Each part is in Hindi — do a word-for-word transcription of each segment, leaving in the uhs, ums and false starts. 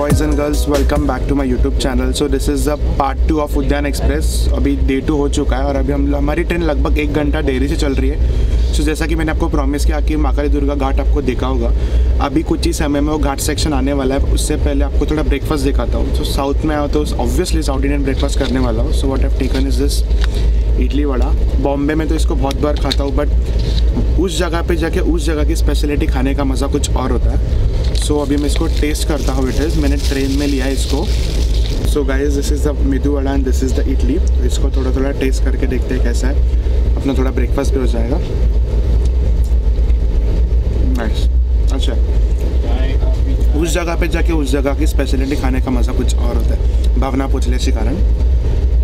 boys and girls, welcome back to my YouTube channel. So this is the part two of Udyan Express. अभी day two हो चुका है और अभी हम हमारी ट्रेन लगभग एक घंटा देरी से चल रही है. सो जैसा कि मैंने आपको प्रॉमिस किया कि माकाली दुर्गा घाट आपको देखा होगा, अभी कुछ ही समय में वो घाट सेक्शन आने वाला है. उससे पहले आपको थोड़ा ब्रेकफास्ट दिखाता हूँ. सो साउथ में आया तो ऑब्वियसली साउथ इंडियन ब्रेकफास्ट करने वाला हूँ. So what I have taken is this idli vada. Bombay में तो इसको बहुत बार खाता हूँ, बट उस जगह पे जाके उस जगह की स्पेशलिटी खाने का मज़ा कुछ और होता है. सो so, अभी मैं इसको टेस्ट करता हूँ. इट इज़ मैंने ट्रेन में लिया है इसको. So guys, this is the medu vada and this is the idli. इसको थोड़ा थोड़ा टेस्ट करके देखते हैं कैसा है. अपना थोड़ा ब्रेकफास्ट भी हो जाएगा. नाइस. अच्छा, उस जगह पे जाके उस जगह की स्पेशलिटी खाने का मज़ा कुछ और होता है, भावना पूछले इसी कारण.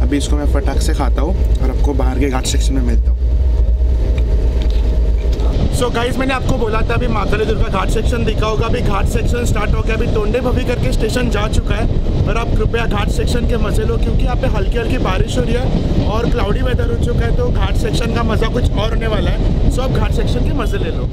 अभी इसको मैं फटाक से खाता हूँ और आपको बाहर के घाट सेक्शन में मिलता हूँ. सो गाइस, मैंने आपको बोला था अभी माकाली दुर्गा घाट सेक्शन दिखा होगा. अभी घाट सेक्शन स्टार्ट हो गया. अभी तोंडे भवी करके स्टेशन जा चुका है और आप कृपया घाट सेक्शन के मजे लो, क्योंकि यहाँ पे हल्की हल्की बारिश हो रही है और क्लाउडी वेदर हो चुका है. तो घाट सेक्शन का मज़ा कुछ और होने वाला है. सो आप घाट सेक्शन के मज़े ले लो.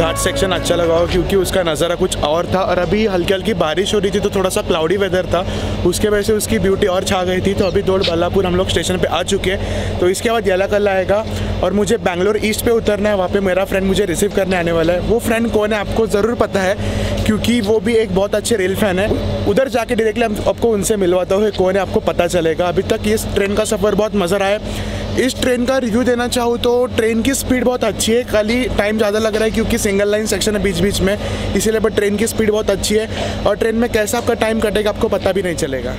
घाट सेक्शन अच्छा लगा हो क्योंकि उसका नज़ारा कुछ और था और अभी हल्की हल्की बारिश हो रही थी तो थोड़ा सा क्लाउडी वेदर था, उसके वजह से उसकी ब्यूटी और छा गई थी. तो अभी दौड़ बल्लापुर हम लोग स्टेशन पे आ चुके हैं. तो इसके बाद येलाकल्ला आएगा और मुझे बैंगलोर ईस्ट पे उतरना है. वहाँ पे मेरा फ्रेंड मुझे रिसीव करने आने वाला है. वो फ्रेंड कौन है आपको ज़रूर पता है क्योंकि वो भी एक बहुत अच्छे रेल फैन है. उधर जाके डायरेक्टली हम आपको उनसे मिलवाता हूँ. कौन है आपको पता चलेगा. अभी तक इस ट्रेन का सफ़र बहुत मज़ा आया. इस ट्रेन का रिव्यू देना चाहूँ तो ट्रेन की स्पीड बहुत अच्छी है. खाली टाइम ज़्यादा लग रहा है क्योंकि सिंगल लाइन सेक्शन है बीच बीच में, इसीलिए. बट ट्रेन की स्पीड बहुत अच्छी है और ट्रेन में कैसा आपका टाइम कटेगा आपको पता भी नहीं चलेगा.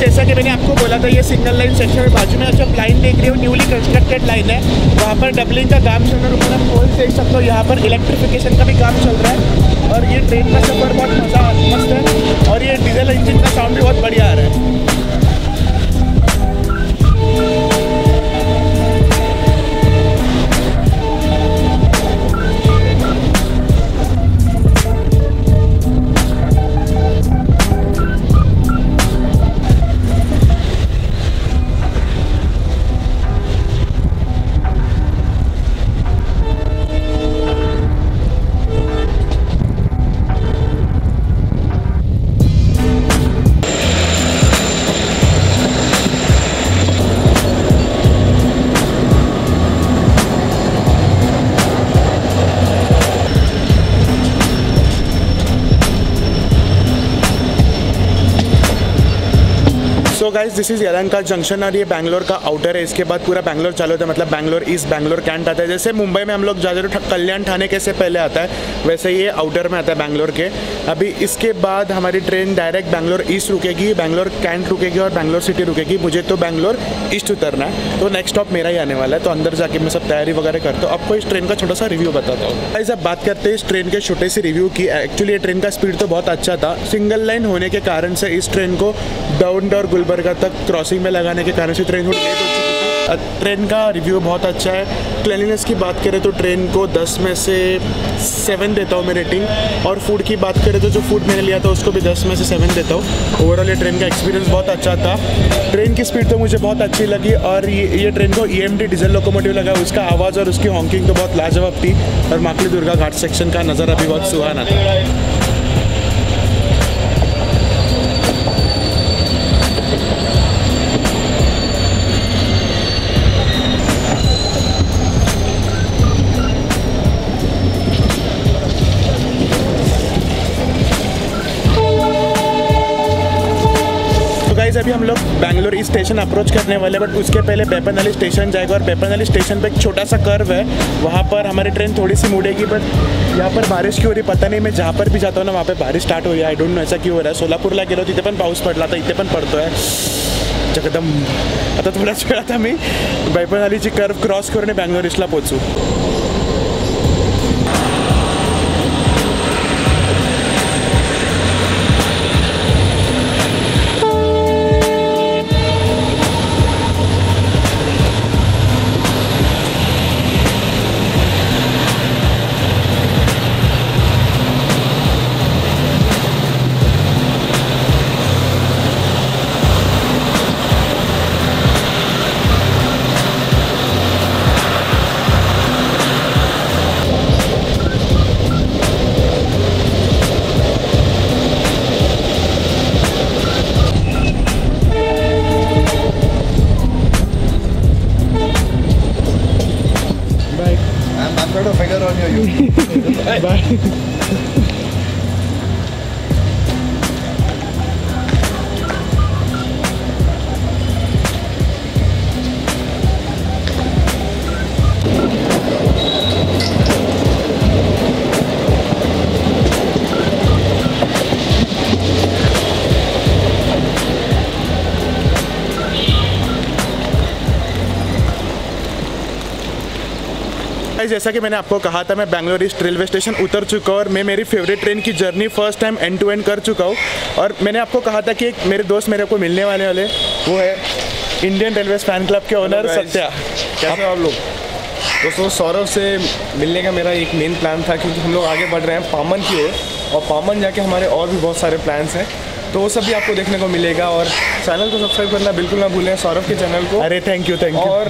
जैसा कि मैंने आपको बोला था ये सिंगल लाइन सेक्शन है. बाजू में अच्छा लाइन देख रहे हो, न्यूली कंस्ट्रक्टेड लाइन है. वहाँ पर डबलिंग का काम चल रहा है. ऊपर आप पोल देख सकते हो. यहाँ पर इलेक्ट्रिफिकेशन का भी काम चल रहा है और ये ट्रेन का सफ़र बहुत मज़ा मस्त है. और ये डीजल इंजन का साउंड भी बहुत बढ़िया आ रहा है. So guys this is Yelahanka junction और ये बैंगलोर का आउटर है। इसके बाद पूरा बैंगलोर चालू होता है, मतलब बैंगलोर ईस्ट, बैंगलोर कैंट आता है। जैसे मुंबई में हम लोग ज़्यादातर कल्याण थाने कैसे पहले आता है, वैसे ये आउटर में आता है बैंगलोर के। अभी इसके बाद हमारी ट्रेन डायरेक्ट बैंगलोर ईस्ट रुकेगी, बैंगलोर कैंट रुकेगी और बैंगलोर सिटी रुकेगी। मुझे तो बैंगलोर ईस्ट उतरना है, तो नेक्स्ट स्टॉप मेरा ही आने वाला है। तो अंदर जाके मैं सब तैयारी वगैरह करता हूँ, आपको इस ट्रेन का छोटा सा रिव्यू बताता हूँ। गाइज अब बात करते हैं इस ट्रेन के छोटे से रिव्यू की। एक्चुअली ये ट्रेन का स्पीड तो बहुत अच्छा था, सिंगल लाइन होने के कारण से इस ट्रेन को डाउन और गुलबर्गा तक क्रॉसिंग में लगाने के कारण से ट्रेन थोड़ी लेट हो चुकी थी। ट्रेन का रिव्यू बहुत अच्छा है। क्लिनलीनेस की बात करें तो ट्रेन को दस में से सेवन देता हूँ मैं रेटिंग, और फूड की बात करें तो जो फूड मैंने लिया था उसको भी दस में से सेवन देता हूँ। ओवरऑल ये ट्रेन का एक्सपीरियंस बहुत अच्छा था। ट्रेन की स्पीड तो मुझे बहुत अच्छी लगी, और ये, ये ट्रेन को E M D diesel locomotive लगा। उसका आवाज़ और उसकी हॉकिंग तो बहुत लाजवाब थी, और माकली दुर्गा घाट सेक्शन का नज़ारा भी बहुत सुहाना था। अभी हम लोग बैंगलोर ईस्ट स्टेशन अप्रोच करने वाले, बट उसके पहले बैय्याप्पनाहल्ली स्टेशन जाएगा, और बैय्याप्पनाहल्ली स्टेशन पे एक छोटा सा कर्व है, वहाँ पर हमारी ट्रेन थोड़ी सी मुड़ेगी। बट यहाँ पर बारिश क्यों हो रही पता नहीं, मैं जहाँ पर भी जाता हूँ ना वहाँ पे बारिश स्टार्ट हो रही है। आई डोंट नो ऐसा क्यों हो रहा है। सोलापूरला गेलो तिथे पण पाऊस पडला, तर इथे पण पडतोय जगदम। आता थोड्याच वेळात आम्ही बैय्याप्पनाहल्लीची कर्व क्रॉस करून बैंगलोर ईस्टला पोहोचू। जैसा कि मैंने आपको कहा था, मैं बैंगलोर ईस्ट रेलवे स्टेशन उतर चुका हूँ, और मैं मेरी फेवरेट ट्रेन की journey first time end to end कर चुका हूँ। और मैंने आपको कहा था कि एक मेरे दोस्त मेरे को मिलने वाले वाले वो है इंडियन रेलवेज फैन क्लब के ओनर सत्या। कैसे हो आप लोग? दोस्तों, सौरभ से मिलने का मेरा एक मेन प्लान था, क्योंकि हम लोग आगे बढ़ रहे हैं पामन की ओर, और पामन जाके हमारे और भी बहुत सारे प्लान्स हैं, तो वो सब भी आपको देखने को मिलेगा। और चैनल को सब्सक्राइब करना बिल्कुल ना भूलें, सौरभ के चैनल को। अरे थैंक यू, थैंक यू। और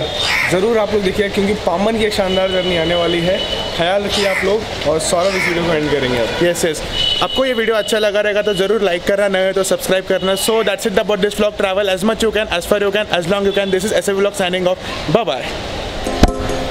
ज़रूर आप लोग देखिए, क्योंकि पामन की एक शानदार जर्नी आने वाली है। ख्याल रखिए आप लोग, और सौरभ इस वीडियो को एंड करेंगे आप। यस यस, आपको ये वीडियो अच्छा लगा रहेगा तो जरूर लाइक करना, नहीं है तो सब्सक्राइब करना। So that's it about this vlog. Travel as much you can, as far you can, as long you can. This is S F vlog signing off. Bye bye.